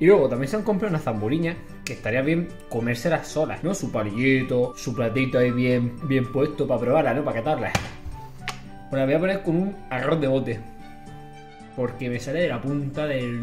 Y luego también se han comprado unas zamburiñas que estaría bien comérselas solas, ¿no? Su palillito, su platito ahí bien puesto para probarlas, ¿no? Para catarlas. Bueno, las voy a poner con un arroz de bote, porque me sale de la punta del...